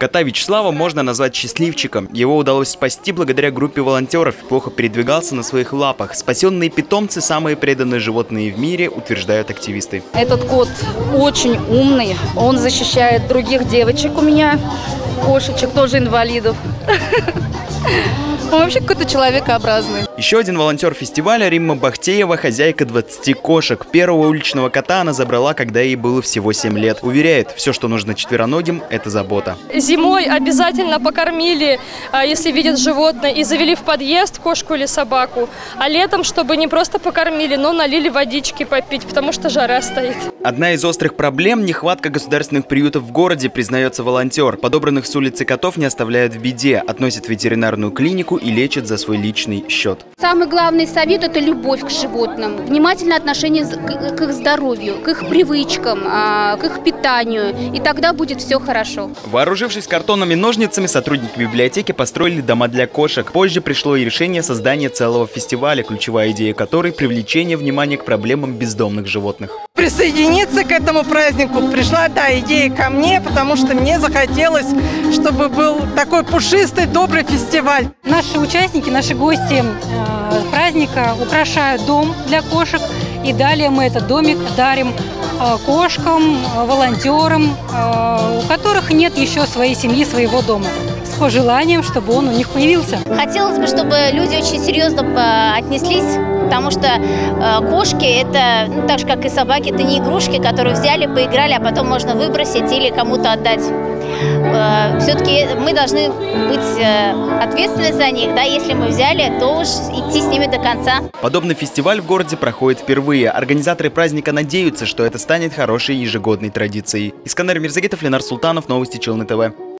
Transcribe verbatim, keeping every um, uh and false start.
Кота Вячеслава можно назвать счастливчиком. Его удалось спасти благодаря группе волонтеров. Плохо передвигался на своих лапах. Спасенные питомцы – самые преданные животные в мире, утверждают активисты. Этот кот очень умный. Он защищает других девочек у меня, кошечек, тоже инвалидов. Он вообще какой-то человекообразный. Еще один волонтер фестиваля Римма Бахтеева, хозяйка двадцати кошек. Первого уличного кота она забрала, когда ей было всего семь лет. Уверяет, все, что нужно четвероногим, это забота. Зимой обязательно покормили, если видят животное, и завели в подъезд кошку или собаку. А летом, чтобы не просто покормили, но налили водички попить, потому что жара стоит. Одна из острых проблем – нехватка государственных приютов в городе, признается волонтер. Подобранных с улицы котов не оставляют в беде, относят в ветеринарную клинику и лечат за свой личный счет. Самый главный совет – это любовь к животным, внимательное отношение к их здоровью, к их привычкам, к их питанию, и тогда будет все хорошо. Вооружившись картонными ножницами, сотрудники библиотеки построили дома для кошек. Позже пришло и решение создания целого фестиваля, ключевая идея которой – привлечение внимания к проблемам бездомных животных. Присоединиться к этому празднику пришла та идея ко мне, потому что мне захотелось, чтобы был такой пушистый, добрый фестиваль. Наши участники, наши гости праздника украшают дом для кошек, и далее мы этот домик дарим кошкам, волонтерам, у которых нет еще своей семьи, своего дома, с пожеланием, чтобы он у них появился. Хотелось бы, чтобы люди очень серьезно отнеслись, потому что кошки – это, ну, так же, как и собаки, это не игрушки, которые взяли, поиграли, а потом можно выбросить или кому-то отдать. Все-таки мы должны быть ответственны за них, да, если мы взяли, то уж идти с ними до конца. Подобный фестиваль в городе проходит впервые. Организаторы праздника надеются, что это станет хорошей ежегодной традицией. Искандер Мирзагитов, Ленар Султанов, новости Челны ТВ.